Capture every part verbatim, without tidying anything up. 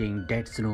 Dead snow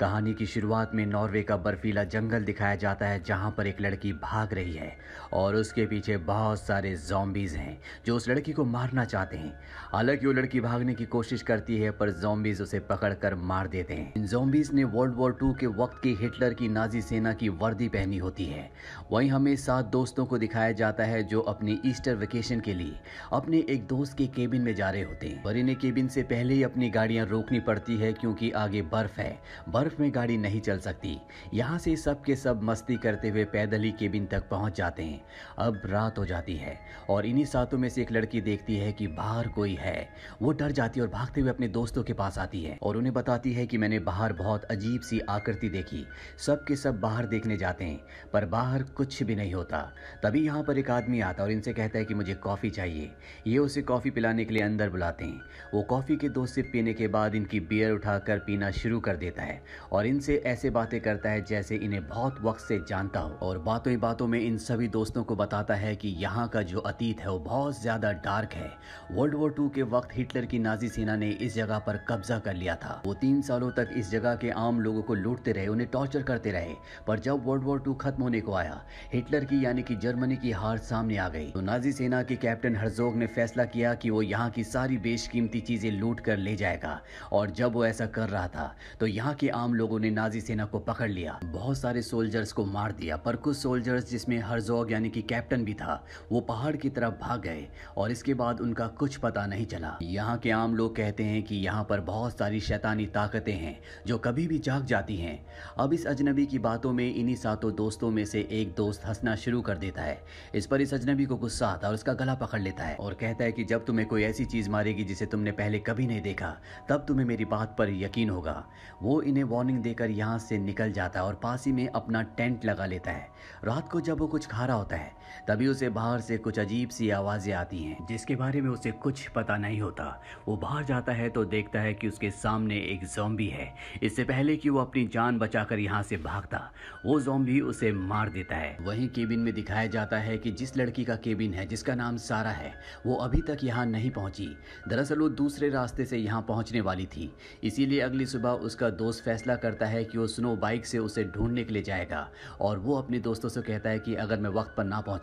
कहानी की शुरुआत में नॉर्वे का बर्फीला जंगल दिखाया जाता है जहां पर एक लड़की भाग रही है और उसके पीछे बहुत सारे ज़ॉम्बीज़ हैं जो उस लड़की को मारना चाहते हैं। हालांकि वो लड़की भागने की कोशिश करती है पर ज़ॉम्बीज़ उसे पकड़कर मार देते हैं। इन ज़ॉम्बीज़ ने वर्ल्ड वॉर टू के वक्त की हिटलर की नाजी सेना की वर्दी पहनी होती है। वहीं हमें सात दोस्तों को दिखाया जाता है जो अपनी ईस्टर वेकेशन के लिए अपने एक दोस्त के केबिन में जा रहे होते हैं और इन्हें केबिन से पहले ही अपनी गाड़ियाँ रोकनी पड़ती है क्योंकि आगे बर्फ है, बर्फ में गाड़ी नहीं चल सकती। यहाँ से सब के सब मस्ती करते हुए पैदल ही केबिन तक पहुँच जाते हैं। अब रात हो जाती है और इन्हीं सातों में से एक लड़की देखती है कि बाहर कोई है। वो डर जाती है और भागते हुए अपने दोस्तों के पास आती है और उन्हें बताती है कि मैंने बाहर बहुत अजीब सी आकृति देखी। सब के सब बाहर देखने जाते हैं पर बाहर कुछ भी नहीं होता। तभी यहाँ पर एक आदमी आता और इनसे कहता है कि मुझे कॉफ़ी चाहिए। ये उसे कॉफ़ी पिलाने के लिए अंदर बुलाते हैं। वो कॉफ़ी के दो सिप पीने के बाद इनकी बियर उठाकर पीना शुरू कर देता है और इनसे ऐसे बातें करता है जैसे इन्हें बहुत वक्त से जानता हो। और बातों ही बातों में इन सभी दोस्तों को बताता है कि यहाँ का जो अतीत है वो बहुत ज़्यादा डार्क है। वर्ल्ड वॉर टू के वक्त हिटलर की नाजी सेना ने इस जगह पर कब्जा कर लिया था। वो तीन सालों तक इस जगह के आम लोगों को लूटते रहे, उन्हें टॉर्चर करते रहे। पर जब वर्ल्ड वॉर टू खत्म होने को आया, हिटलर की यानी कि जर्मनी की हार सामने आ गई तो नाजी सेना के कैप्टन हर्जोग ने फैसला किया कि वो यहाँ की सारी बेशकीमती चीजें लूट कर ले जाएगा। और जब वो ऐसा कर रहा था तो यहाँ के आम लोगों ने नाजी सेना को पकड़ लिया, बहुत सारे सोल्जर्स को मार दिया। पर कुछ सोल्जर्स जिसमें हर्जोग यानी कि कैप्टन भी था, वो पहाड़ की तरफ भाग गए और इसके बाद उनका कुछ पता नहीं चला। यहाँ के आम लोग कहते हैं कि यहाँ पर बहुत सारी शैतानी ताकतें हैं जो कभी भी जाग जाती हैं। अब इस अजनबी की बातों में इन्हीं सातों दोस्तों में से एक दोस्त हंसना शुरू कर देता है। इस पर इस अजनबी को गुस्सा आता है और उसका गला पकड़ लेता है और कहता है कि जब तुम्हें कोई ऐसी चीज मारेगी जिसे तुमने पहले कभी नहीं देखा तब तुम्हें मेरी बात पर यकीन होगा। वो इन्हें वार्निंग देकर यहाँ से निकल जाता है और पास ही में अपना टेंट लगा लेता है। रात को जब वो कुछ खा रहा होता है तभी उसे बाहर से कुछ अजीब सी आवाज़ें आती हैं जिसके बारे में उसे कुछ पता नहीं होता। वो बाहर जाता है तो देखता है कि उसके सामने एक ज़ॉम्बी है। इससे पहले कि वो अपनी जान बचाकर यहाँ से भागता, वो ज़ॉम्बी उसे मार देता है। वहीं केबिन में दिखाया जाता है कि जिस लड़की का केबिन है जिसका नाम सारा है, वो अभी तक यहाँ नहीं पहुँची। दरअसल वो दूसरे रास्ते से यहाँ पहुँचने वाली थी, इसीलिए अगली सुबह उसका दोस्त फैसला करता है कि वो स्नो बाइक से उसे ढूंढने के लिए जाएगा। और वो अपने दोस्तों से कहता है कि अगर मैं वक्त पर ना पहुंचा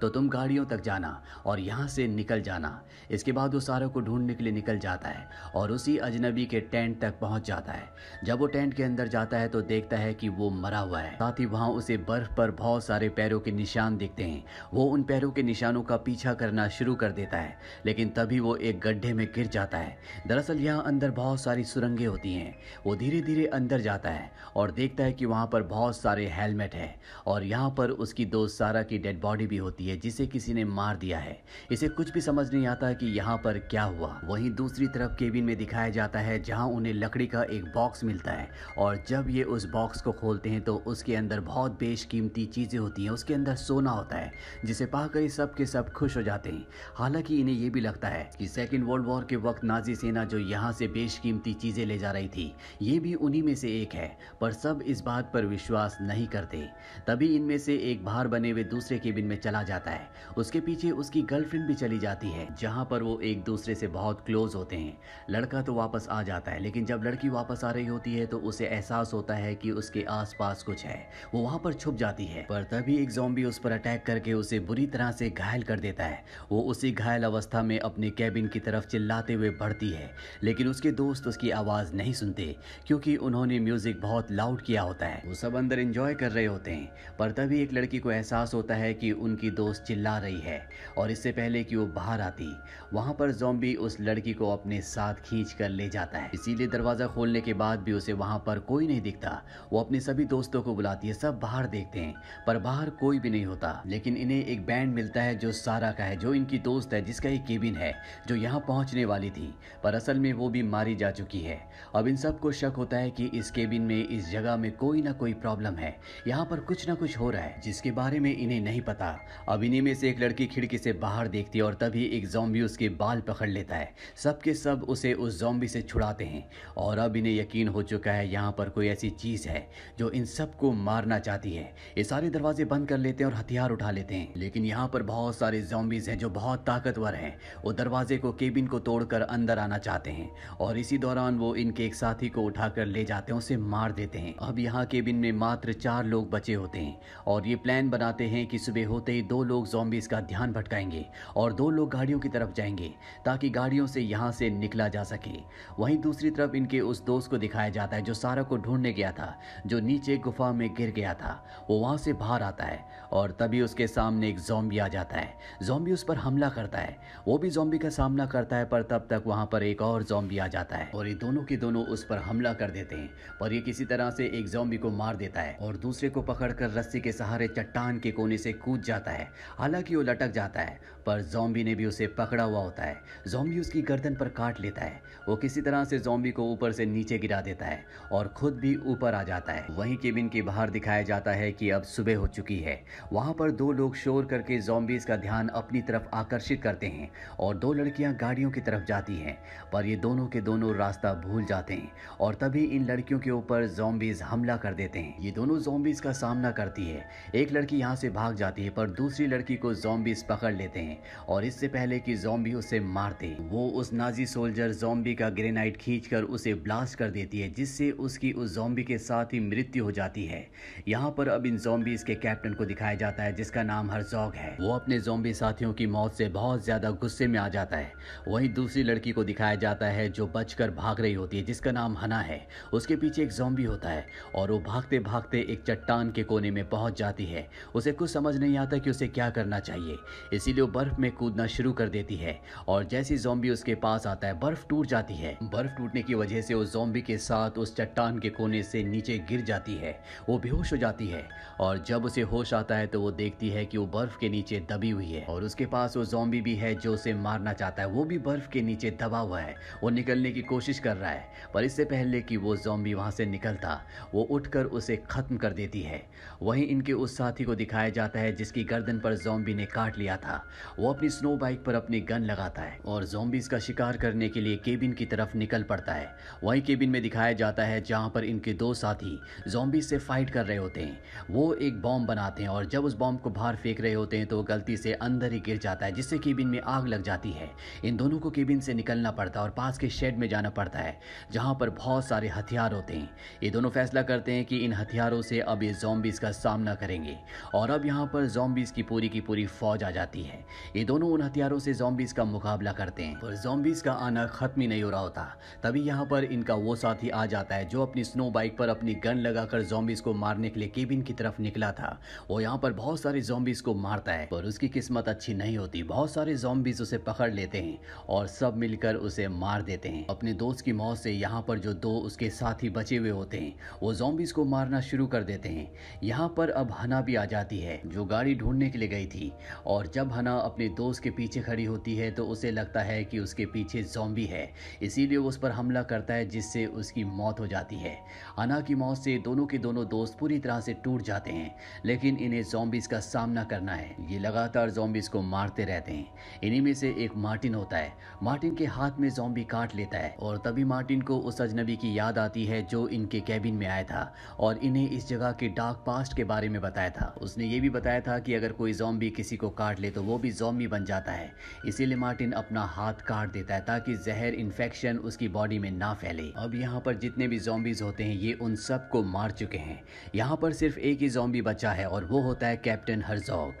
तो तुम गाड़ियों तक जाना और यहाँ से निकल जाना। इसके बाद वो सारा को ढूंढने के लिए निकल जाता है और उसी अजनबी के टेंट तक पहुंच जाता है। जब वो टेंट के अंदर जाता है तो देखता है कि वो मरा हुआ है। साथ ही वहाँ उसे बर्फ पर बहुत सारे पैरों के निशान दिखते हैं। वो उन पैरों के निशानों का पीछा करना शुरू कर देता है, लेकिन तभी वो एक गड्ढे में गिर जाता है। दरअसल यहाँ अंदर बहुत सारी सुरंगें होती हैं। वो धीरे धीरे अंदर जाता है और देखता है कि वहाँ पर बहुत सारे हेलमेट हैं और यहाँ पर उसकी दोस्त सारा की डेड बॉडी भी होती है जिसे किसी ने मार दिया है। इसे कुछ भी समझ नहीं आता कि यहाँ पर क्या हुआ। वहीं दूसरी तरफ केबिन में दिखाया जाता है जहाँ उन्हें लकड़ी का एक बॉक्स मिलता है और जब ये उस बॉक्स को खोलते हैं तो उसके अंदर बहुत बेशकीमती चीज़ें होती हैं। उसके अंदर सोना होता है जिसे पाकर ये सब के सब खुश हो जाते हैं। हालांकि इन्हें यह भी लगता है कि सेकेंड वर्ल्ड वॉर के वक्त नाजी सेना जो यहाँ से बेशकीमती चीज़ें ले जा रही थी, ये भी उन्हीं में से एक है, पर सब इस बात पर विश्वास नहीं करते। तभी इनमें से एक बाहर बने हुए दूसरे केबिन में चला जाता है। उसके पीछे उसकी गर्लफ्रेंड भी चली जाती है, जहां पर वो एक दूसरे से बहुत क्लोज होते हैं। लड़का तो वापस आ जाता है, लेकिन जब लड़की वापस आ रही होती है तो उसे एहसास होता है कि उसके आसपास कुछ है। वो वहां पर छुप जाती है, पर तभी एक ज़ॉम्बी उस पर अटैक करके उसे बुरी तरह से घायल कर देता है। वो उसी घायल अवस्था में अपने केबिन की तरफ चिल्लाते हुए बढ़ती है, लेकिन उसके दोस्त उसकी आवाज़ नहीं सुनते क्योंकि उन्होंने म्यूजिक बहुत लाउड किया होता है। वो सब अंदर एंजॉय कर रहे होते हैं, पर तभी एक लड़की को एहसास होता है कि उनकी दोस्त चिल्ला रही है और इससे पहले कि वो बाहर आती, वहां पर ज़ॉम्बी उस लड़की को अपने साथ खींच कर ले जाता है। इसीलिए दरवाजा खोलने के बाद भी उसे वहां पर कोई नहीं दिखता। वो अपने सभी दोस्तों को बुलाती है, सब बाहर देखते हैं पर बाहर कोई भी नहीं होता। लेकिन इन्हें एक बैंड मिलता है जो सारा का है, जो इनकी दोस्त है, जिसका एक केबिन है, जो यहाँ पहुँचने वाली थी, पर असल में वो भी मारी जा चुकी है। अब इन सबको शक होता है कि इस केबिन में, इस जगह में कोई ना कोई प्रॉब्लम है। यहाँ पर कुछ ना कुछ हो रहा है जिसके बारे में इन्हें नहीं पता। अब इन्हीं में से एक लड़की खिड़की से बाहर देखती है और तभी एक ज़ॉम्बी उसके बाल पकड़ लेता है। सब के सब उसे उस ज़ॉम्बी से छुड़ाते हैं और अब इन्हें यकीन हो चुका है यहाँ पर कोई ऐसी चीज़ है जो इन सबको मारना चाहती है। ये सारे दरवाजे बंद कर लेते हैं और हथियार उठा लेते हैं, लेकिन यहाँ पर बहुत सारे ज़ॉम्बीज़ हैं जो बहुत ताकतवर हैं। वो दरवाजे को, केबिन को तोड़कर अंदर आना चाहते हैं और इसी दौरान वो इनके एक साथी को उठाकर ले जाते हैं, उसे मार देते हैं। अब यहाँ केबिन में मात्र चार लोग बचे होते हैं और ये प्लान बनाते हैं कि सुबह होते ही दो लोग ज़ॉम्बीज़ का ध्यान भटकाएंगे और दो लोग गाड़ियों की तरफ जाएंगे ताकि गाड़ियों से यहाँ से निकला जा सके। वहीं दूसरी तरफ इनके उस दोस्त को दिखाया जाता है जो सारा को ढूंढने गया था, जो नीचे गुफा में गिर गया था। वो वहाँ से बाहर आता है और तभी उसके सामने एक ज़ॉम्बी आ जाता है। ज़ॉम्बी उस पर हमला करता है, वो भी ज़ॉम्बी का सामना करता है, पर तब तक वहाँ पर एक और ज़ॉम्बी आ जाता है और ये दोनों के दोनों उस पर हमला कर देते हैं। पर ये किसी तरह से एक ज़ॉम्बी को मार देता है और दूसरे को पकड़कर रस्सी के सहारे चट्टान के कोने से कूद जाता है। हालांकि वो लटक जाता है पर ज़ॉम्बी ने भी उसे पकड़ा हुआ होता है। ज़ॉम्बी उसकी गर्दन पर काट लेता है। वो किसी तरह से ज़ॉम्बी को ऊपर से नीचे गिरा देता है और खुद भी ऊपर आ जाता है। वहीं केबिन के बाहर दिखाया जाता है कि अब सुबह हो चुकी है। वहां पर दो लोग शोर करके ज़ॉम्बीज़ का ध्यान अपनी तरफ आकर्षित करते हैं और दो लड़कियां गाड़ियों की तरफ जाती हैं, पर ये दोनों के दोनों रास्ता भूल जाते हैं और तभी इन लड़कियों के ऊपर ज़ॉम्बीज़ हमला कर देते हैं। ये दोनों ज़ॉम्बीज़ का सामना करती है। एक लड़की यहाँ से भाग जाती है पर दूसरी लड़की को ज़ॉम्बीज़ पकड़ लेते हैं और इससे पहले कि ज़ॉम्बी उसे मारते हैं, वो उस नाजी सोल्जर ज़ॉम्बी का ग्रेनाइट खींचकर उसे ब्लास्ट कर देती है, जिससे उसकी उस ज़ॉम्बी के साथ ही मृत्यु हो जाती है। यहाँ पर अब इन ज़ॉम्बीज़ के कैप्टन को दिखाया जाता है जिसका नाम हर्ज़ॉग है। वो अपने ज़ॉम्बी साथियों की मौत से बहुत ज़्यादा गुस्से में आ जाता है। वहीं दूसरी लड़की को दिखाया जाता है जो बचकर भाग रही होती है, जिसका नाम हना है। उसके पीछे एक ज़ॉम्बी होता है और वो भागते भागते एक चट्टान के कोने में पहुंच जाती है। उसे कुछ समझ नहीं आता कि उसे क्या करना चाहिए, इसीलिए वो बर्फ में कूदना शुरू कर देती है और जैसे ज़ॉम्बी उसके पास आता है बर्फ टूट जाती है। बर्फ टूटने की वजह से वो ज़ॉम्बी के साथ उस चट्टान के कोने से नीचे गिर जाती है। वो बेहोश हो जाती है और जब उसे होश आता है तो वो देखती है कि वो बर्फ के नीचे दबी हुई है और उसके पास वो ज़ॉम्बी भी है जो उसे मारना चाहता है। वो भी बर्फ के नीचे दबा हुआ है। वो निकलने की कोशिश कर रहा है पर इससे पहले कि वो ज़ॉम्बी वहाँ से निकलता, वो उठकर उसे खत्म कर देती है। वहीं इनके उस साथी को दिखाया जाता है जिसकी गर्दन पर ज़ॉम्बी ने काट लिया था। वो अपनी स्नो बाइक पर अपनी गन लगाता है और ज़ॉम्बीज़ का शिकार करने के लिए केबिन की तरफ निकल पड़ता है। वहीं केबिन में दिखाया जाता है जहाँ पर इनके दो साथी ज़ॉम्बी से फाइट कर रहे होते हैं। वो एक बॉम्ब बनाते हैं और जब उस बॉम्ब को बाहर फेंक रहे होते हैं तो वो गलती से अंदर ही गिर जाता है, जिससे केबिन में आग लग जाती है। इन दोनों को केबिन से निकलना पड़ता है और पास के शेड में जाना पड़ता है जहाँ पर बहुत सारे हथियार होते हैं। ये दोनों फैसला करते हैं कि इन हथियारों से अब ये ज़ॉम्बीज़ का सामना करेंगे और अब यहाँ पर ज़ॉम्बीज़ की पूरी की पूरी फौज आ जाती है। ये दोनों उन हथियारों से ज़ॉम्बीज़ का मुकाबला करते हैं पर ज़ॉम्बीज़ का आना खत्म ही नहीं हो रहा होता। तभी यहाँ पर इनका वो साथी आ जाता है जो अपनी स्नो बाइक पर अपनी गन लगाकर ज़ॉम्बीज़ को मारने के लिए केबिन की तरफ निकला था। वो यहाँ पर बहुत सारे ज़ॉम्बीज़ को मारता है पर उसकी किस्मत अच्छी नहीं होती। बहुत सारे ज़ॉम्बीज़ उसे पकड़ लेते हैं और सब मिलकर उसे मार देते हैं। अपने दोस्त की मौत से यहाँ पर जो दो उसके साथी बचे हुए होते हैं वो ज़ॉम्बीज़ को मारना शुरू कर देते हैं। यहाँ पर अब हना भी आ जाती है जो गाड़ी ढूंढने के लिए गई थी और जब हना अपने दोस्त के पीछे खड़ी होती है तो उसे लगता है कि उसके पीछे ज़ॉम्बी है, इसीलिए उस पर हमला करता है जिससे उसकी मौत हो जाती है। हना की मौत से दोनों के दोनों दोस्त पूरी तरह से टूट जाते हैं, लेकिन इन्हें ज़ॉम्बीज़ का सामना करना है। ये लगातार ज़ॉम्बीज़ को मारते रहते हैं। इन्हीं में से एक मार्टिन होता है। मार्टिन के हाथ में ज़ॉम्बी काट लेता है और तभी मार्टिन को उस अजनबी की याद आती है जो इनके कैबिन में आया था और इन्हें इस जगह के डार्क पास्ट के बारे में बताया था। उसने ये भी बताया था कि अगर कोई ज़ॉम्बी किसी को काट ले तो वो भी ज़ॉम्बी बन जाता है, इसीलिए मार्टिन अपना हाथ काट देता है ताकि जहर इन्फेक्शन उसकी बॉडी में ना फैले। अब यहाँ पर जितने भी ज़ॉम्बीज़ होते हैं ये उन सबको मार चुके हैं। यहाँ पर सिर्फ एक ही ज़ॉम्बी बचा है और वो होता है कैप्टन हर्ज़ॉग।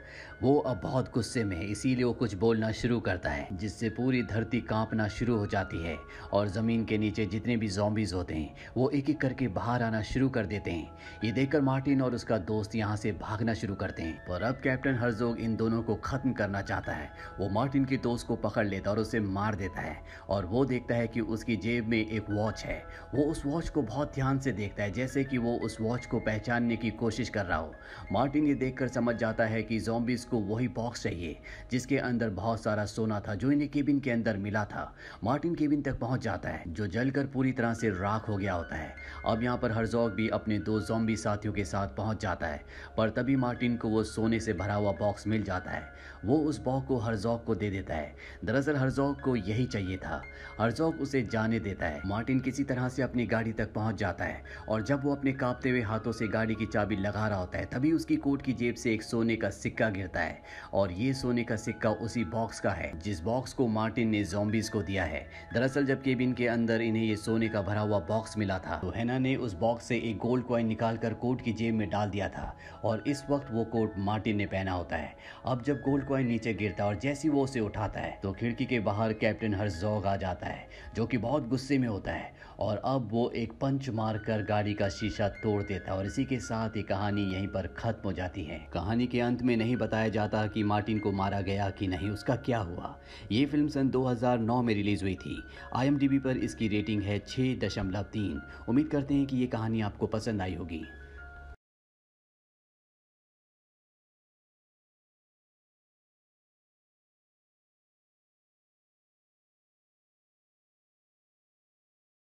वो अब बहुत गुस्से में है, इसीलिए वो कुछ बोलना शुरू करता है जिससे पूरी धरती कांपना शुरू हो जाती है और ज़मीन के नीचे जितने भी ज़ॉम्बीज़ होते हैं वो एक एक करके बाहर आना शुरू कर देते हैं। ये देखकर मार्टिन और उसका दोस्त यहाँ से भागना शुरू करते हैं पर अब कैप्टन हर्ज़ॉग इन दोनों को ख़त्म करना चाहता है। वो मार्टिन के दोस्त को पकड़ लेता है और उसे मार देता है और वो देखता है कि उसकी जेब में एक वॉच है। वो उस वॉच को बहुत ध्यान से देखता है जैसे कि वो उस वॉच को पहचानने की कोशिश कर रहा हो। मार्टिन ये देखकर समझ जाता है कि ज़ॉम्बीज़ को वही बॉक्स चाहिए जिसके अंदर बहुत सारा सोना था जो इन्हें केबिन के अंदर मिला था। मार्टिन केबिन तक पहुंच जाता है जो जलकर पूरी तरह से राख हो गया होता है। अब यहाँ पर हर्जॉग भी अपने दो ज़ॉम्बी साथियों के साथ पहुंच जाता है, पर तभी मार्टिन को वो सोने से भरा हुआ बॉक्स मिल जाता है। वो उस बॉक्स को हर्जॉग को दे देता है। दरअसल हर्जॉग को यही चाहिए था। हर्जॉग उसे जाने देता है। मार्टिन किसी तरह से अपनी गाड़ी तक पहुंच जाता है और जब वो अपने कांपते हुए हाथों से गाड़ी की चाबी लगा रहा होता है तभी उसकी कोट की जेब से एक सोने का सिक्का गिरता है और ये सोने का सिक्का उसी बॉक्स का है जिस बॉक्स को मार्टिन ने ज़ॉम्बीज़ को दिया है। दरअसल जब केबिन के अंदर इन्हें ये सोने का भरा हुआ बॉक्स मिला था तो हैना ने उस बॉक्स से एक गोल्ड कॉइन निकालकर कोट की जेब में डाल दिया था और इस वक्त वो कोट मार्टिन ने पहना होता है। अब जब गोल्ड कॉइन नीचे गिरता है और जैसे वो उसे उठाता है तो खिड़की के बाहर कैप्टन हर्जॉग आ जाता है जो कि बहुत गुस्से में होता है और अब वो एक पंच मारकर गाड़ी का शीशा तोड़ देता है और इसी के साथ ये कहानी यहीं पर खत्म हो जाती है। कहानी के अंत में नहीं बताया जाता कि मार्टिन को मारा गया कि नहीं, उसका क्या हुआ। ये फिल्म सन दो हज़ार नौ में रिलीज हुई थी। आई एम डी बी पर इसकी रेटिंग है छः दशमलव तीन। उम्मीद करते हैं कि ये कहानी आपको पसंद आई होगी।